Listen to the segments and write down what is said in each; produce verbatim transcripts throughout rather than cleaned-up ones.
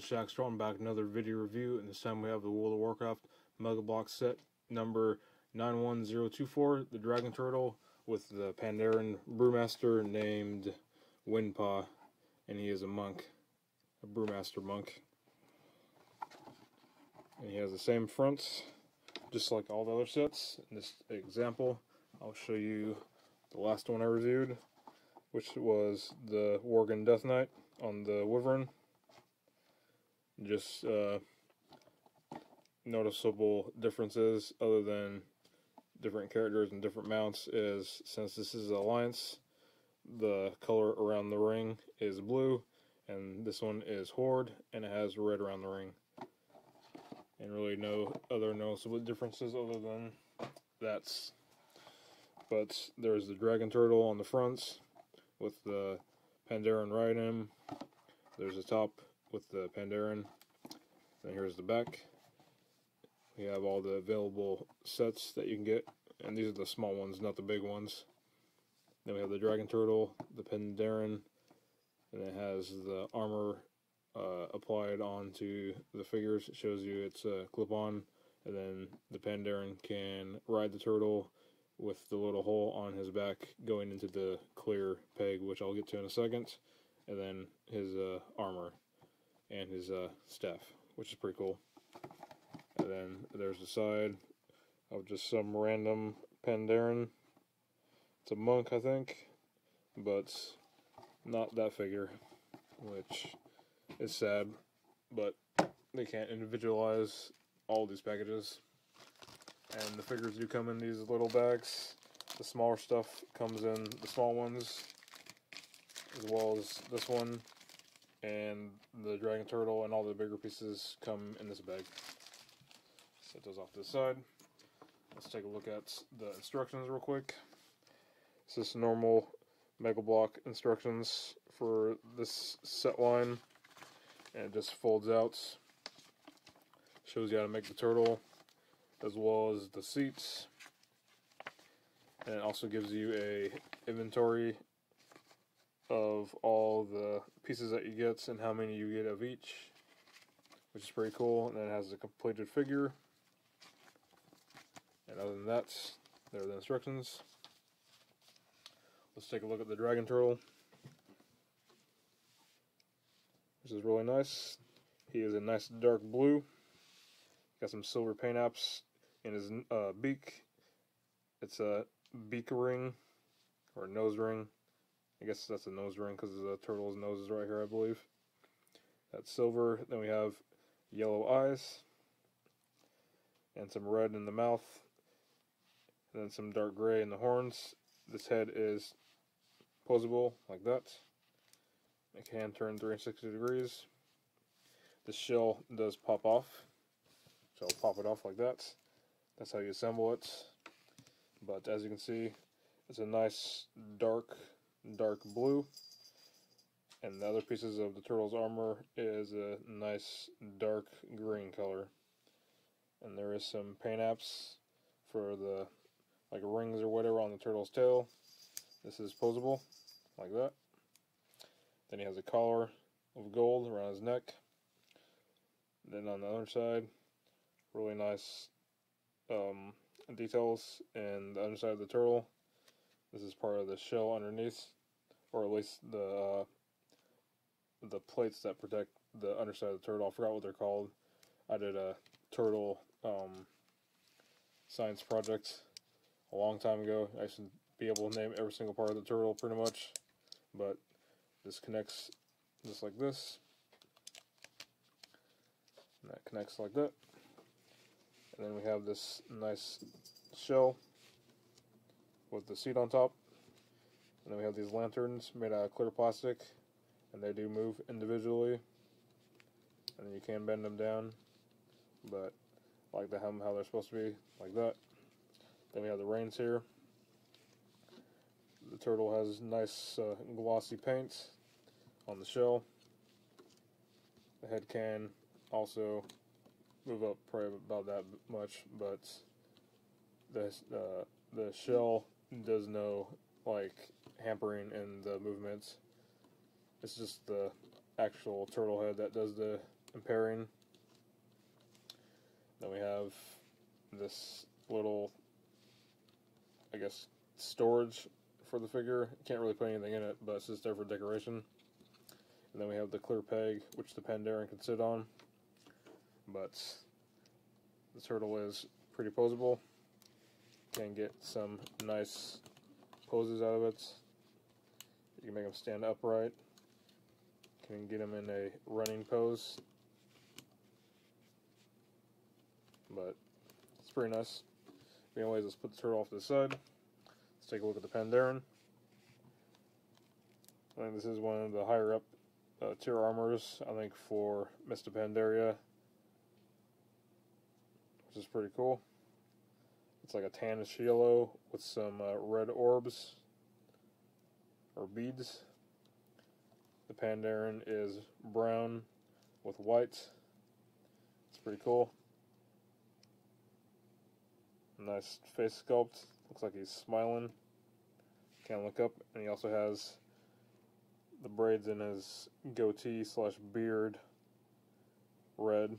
Gauntlet Shacks, throwing back another video review, and this time we have the World of Warcraft Mega Bloks set number nine one zero two four, the Dragon Turtle, with the Pandaren Brewmaster named Windpaw, and he is a monk, a Brewmaster monk. And he has the same fronts, just like all the other sets. In this example, I'll show you the last one I reviewed, which was the Worgen Death Knight on the Wyvern. Just uh, noticeable differences, other than different characters and different mounts, is since this is Alliance, the color around the ring is blue, and this one is Horde, and it has red around the ring. And really no other noticeable differences other than that's. But there's the Dragon Turtle on the fronts with the Pandaren right in. There's the top with the Pandaren, and here's the back. We have all the available sets that you can get, and these are the small ones, not the big ones. Then we have the Dragon Turtle, the Pandaren, and it has the armor uh, applied onto the figures. It shows you it's a uh, clip-on, and then the Pandaren can ride the turtle with the little hole on his back going into the clear peg, which I'll get to in a second, and then his uh, armor and his uh, staff, which is pretty cool. And then there's the side of just some random Pandaren. It's a monk, I think, but not that figure, which is sad, but they can't individualize all these packages. And the figures do come in these little bags. The smaller stuff comes in the small ones, as well as this one, and the Dragon Turtle and all the bigger pieces come in this bag. Set those off to the side. Let's take a look at the instructions real quick. It's just normal Mega Bloks instructions for this set line, and it just folds out. Shows you how to make the turtle, as well as the seats, and it also gives you a inventory of all the pieces that you get and how many you get of each, which is pretty cool. And then it has a completed figure, and other than that, there are the instructions. Let's take a look at the Dragon Turtle, which is really nice. He is a nice dark blue, got some silver paint apps in his uh, beak. It's a beak ring, or nose ring. I guess that's a nose ring because the turtle's nose is right here, I believe. That's silver. Then we have yellow eyes, and some red in the mouth, and then some dark gray in the horns. This head is posable, like that. It can turn three hundred sixty degrees. The shell does pop off, so I'll pop it off like that. That's how you assemble it. But as you can see, it's a nice dark, dark blue. And the other pieces of the turtle's armor is a nice dark green color. And there is some paint apps for the like rings or whatever on the turtle's tail. This is posable, like that. Then he has a collar of gold around his neck. Then on the other side, really nice um, details in the underside of the turtle. This is part of the shell underneath, or at least the uh, the plates that protect the underside of the turtle. I forgot what they're called. I did a turtle um, science project a long time ago. I should be able to name every single part of the turtle pretty much, but this connects just like this, and that connects like that. And then we have this nice shell with the seat on top. And then we have these lanterns made out of clear plastic, and they do move individually. And then you can bend them down, but I like the hem how they're supposed to be, like that. Then we have the reins here. The turtle has nice uh, glossy paint on the shell. The head can also move up probably about that much, but the uh, the shell does no like hampering in the movements. It's just the actual turtle head that does the comparing. Then we have this little, I guess, storage for the figure. Can't really put anything in it, but it's just there for decoration. And then we have the clear peg, which the Pandaren can sit on. But this turtle is pretty posable. Can get some nice poses out of it. You can make him stand upright. Can get him in a running pose. But it's pretty nice. But anyways, let's put the turtle off to the side. Let's take a look at the Pandaren. I think this is one of the higher up uh, tier armors, I think, for Mister Pandaria, which is pretty cool. It's like a tan shielo with some uh, red orbs or beads. The Pandaren is brown with white. It's pretty cool. Nice face sculpt. Looks like he's smiling. Can't look up. And he also has the braids in his goatee slash beard red,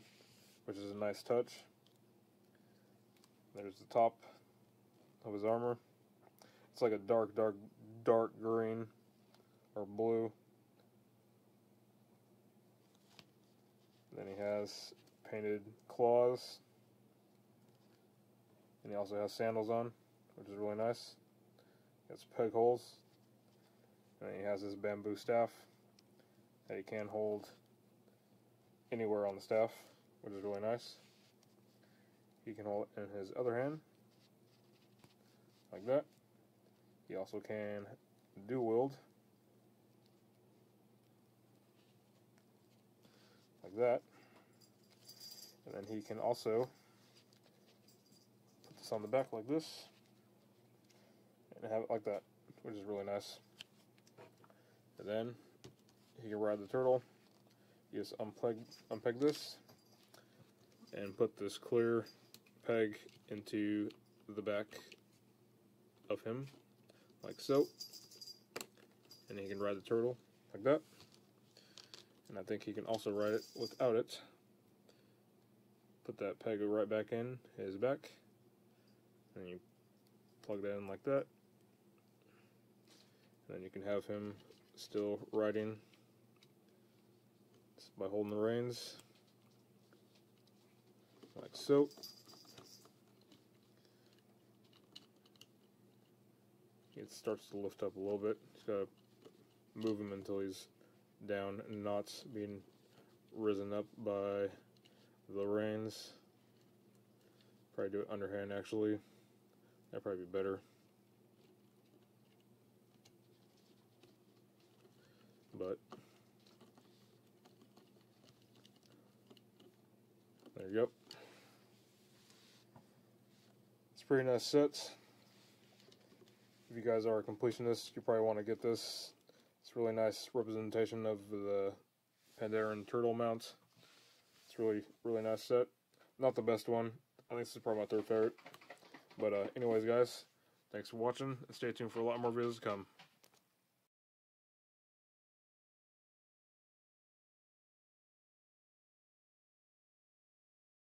which is a nice touch. There's the top of his armor. It's like a dark, dark, dark green or blue. Then he has painted claws. And he also has sandals on, which is really nice. He has peg holes. And he has his bamboo staff that he can hold anywhere on the staff, which is really nice. He can hold it in his other hand, like that. He also can do wield, like that. And then he can also put this on the back like this, and have it like that, which is really nice. And then he can ride the turtle. You just unpeg, unpeg this and put this clear peg into the back of him, like so. And he can ride the turtle like that. And I think he can also ride it without it. Put that peg right back in his back. And you plug that in like that. And then you can have him still riding just by holding the reins, like so. It starts to lift up a little bit. Just gotta move him until he's down and not being risen up by the reins. Probably do it underhand, actually. That'd probably be better. But there you go. It's a pretty nice set. If you guys are a completionist, you probably want to get this. It's a really nice representation of the Pandaren turtle mount. It's really, really nice set. Not the best one. I think this is probably my third favorite. But uh, anyways, guys, thanks for watching, and stay tuned for a lot more videos to come.